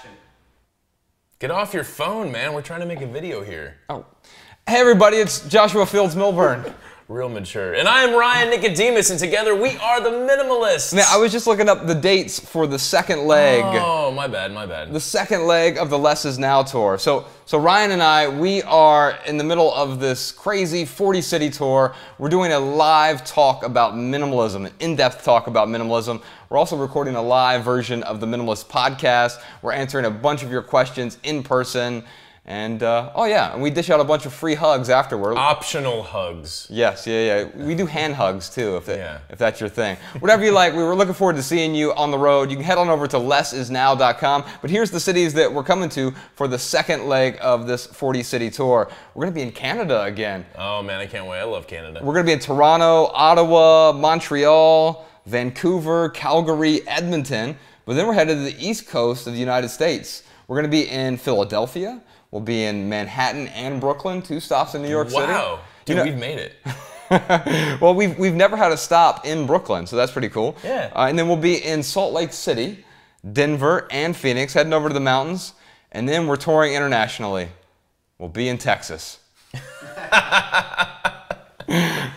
action. Get off your phone, man. We're trying to make a video here. Oh. Hey, everybody. It's Joshua Fields Milburn. Real mature. And I am Ryan Nicodemus, and together we are The Minimalists. Now, I was just looking up the dates for the second leg. Oh, my bad, my bad. The second leg of the Less Is Now tour. So Ryan and I, we are in the middle of this crazy 40-city tour. We're doing a live talk about minimalism, an in-depth talk about minimalism. We're also recording a live version of The Minimalists Podcast. We're answering a bunch of your questions in person. And, oh yeah, and we dish out a bunch of free hugs afterward. Optional hugs. Yes, yeah. We do hand hugs, too, if that's your thing. Whatever you like, we were looking forward to seeing you on the road. You can head on over to lessisnow.com, but here's the cities that we're coming to for the second leg of this 40-city tour. We're going to be in Canada again. Oh, man, I can't wait. I love Canada. We're going to be in Toronto, Ottawa, Montreal, Vancouver, Calgary, Edmonton, but then we're headed to the East Coast of the United States. We're going to be in Philadelphia. We'll be in Manhattan and Brooklyn, 2 stops in New York City. Wow, dude, you know, we've made it. Well, we've never had a stop in Brooklyn, so that's pretty cool. Yeah. And then we'll be in Salt Lake City, Denver, and Phoenix, heading over to the mountains. And then we're touring internationally. We'll be in Texas.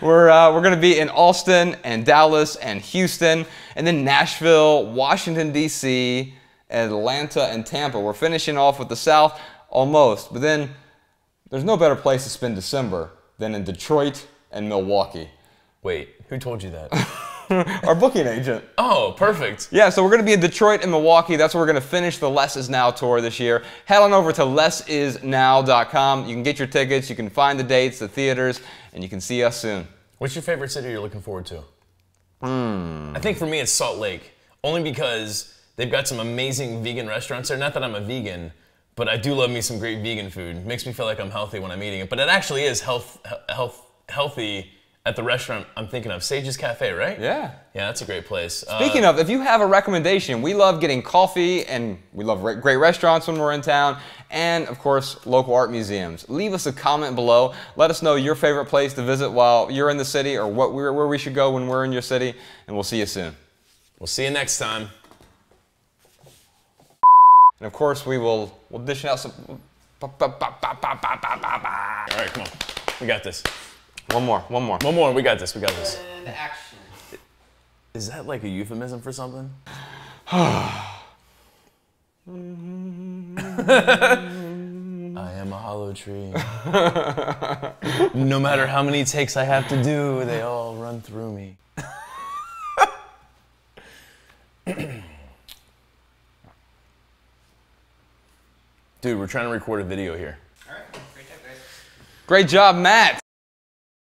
We're going to be in Austin and Dallas and Houston, and then Nashville, Washington, D.C., Atlanta, and Tampa. We're finishing off with the South. Almost, but then there's no better place to spend December than in Detroit and Milwaukee. Wait, who told you that? Our booking agent. Oh, perfect. Yeah, so we're going to be in Detroit and Milwaukee. That's where we're going to finish the Less Is Now tour this year. Head on over to lessisnow.com. You can get your tickets, you can find the dates, the theaters, and you can see us soon. What's your favorite city you're looking forward to? I think for me it's Salt Lake, only because they've got some amazing vegan restaurants there. Not that I'm a vegan, but I do love me some great vegan food. Makes me feel like I'm healthy when I'm eating it. But it actually is healthy at the restaurant I'm thinking of. Sage's Cafe, right? Yeah. Yeah, that's a great place. Speaking of, if you have a recommendation, we love getting coffee, and we love great restaurants when we're in town, and of course, local art museums. Leave us a comment below. Let us know your favorite place to visit while you're in the city, or where we should go when we're in your city, and we'll see you soon. We'll see you next time. And of course, we'll dish out some. All right, come on. We got this. One more. We got this. And action. Is that like a euphemism for something? I am a hollow tree. No matter how many takes I have to do, they all run through me. Dude, we're trying to record a video here. All right, great job, guys. Great job, Matt.